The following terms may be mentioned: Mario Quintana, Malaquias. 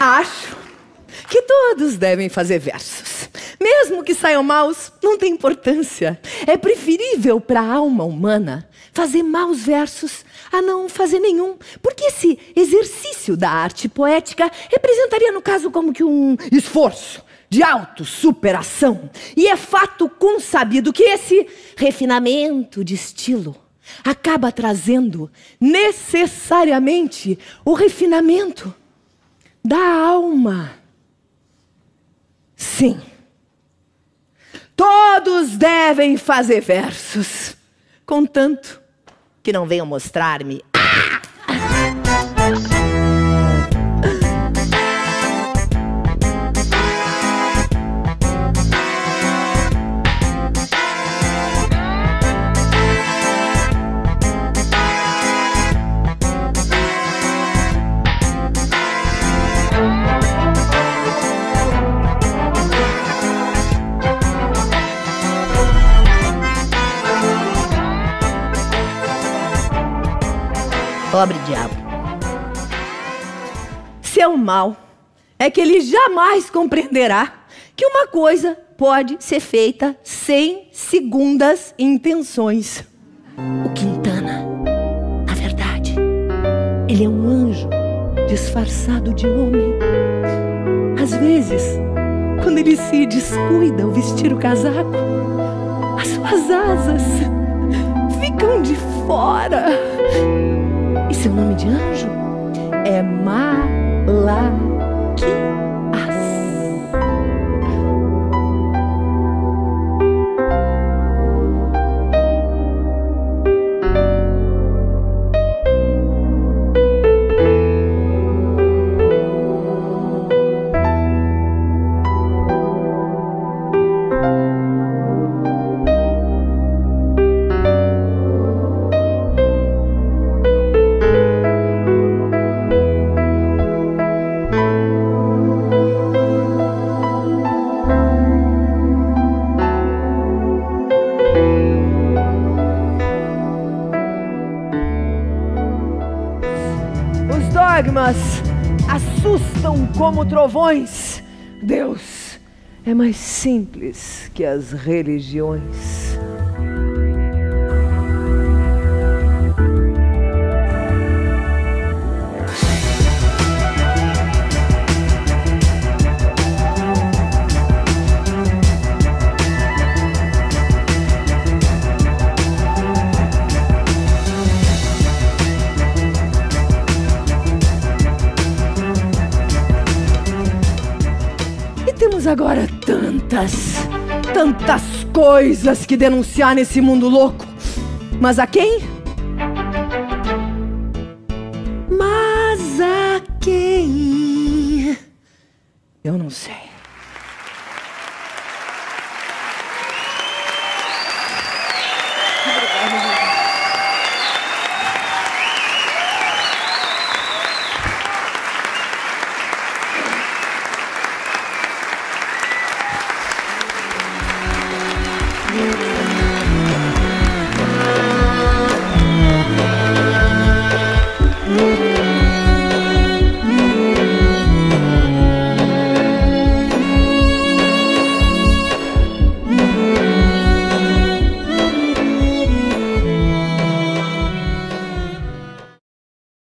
Acho que todos devem fazer versos. Mesmo que saiam maus, não tem importância. É preferível para a alma humana fazer maus versos a não fazer nenhum. Porque esse exercício da arte poética representaria, no caso, como que um esforço de autossuperação. E é fato consabido que esse refinamento de estilo acaba trazendo necessariamente o refinamento da alma. Sim. Todos devem fazer versos, contanto que não venham mostrar-me. Ah! Pobre diabo. Seu mal é que ele jamais compreenderá que uma coisa pode ser feita sem segundas intenções. O Quintana, na verdade, ele é um anjo disfarçado de homem. Às vezes, quando ele se descuida ao vestir o casaco, as suas asas ficam de fora. E seu nome de anjo é Malaquias. Assustam como trovões. Deus é mais simples que as religiões. Temos agora tantas coisas que denunciar nesse mundo louco. Mas a quem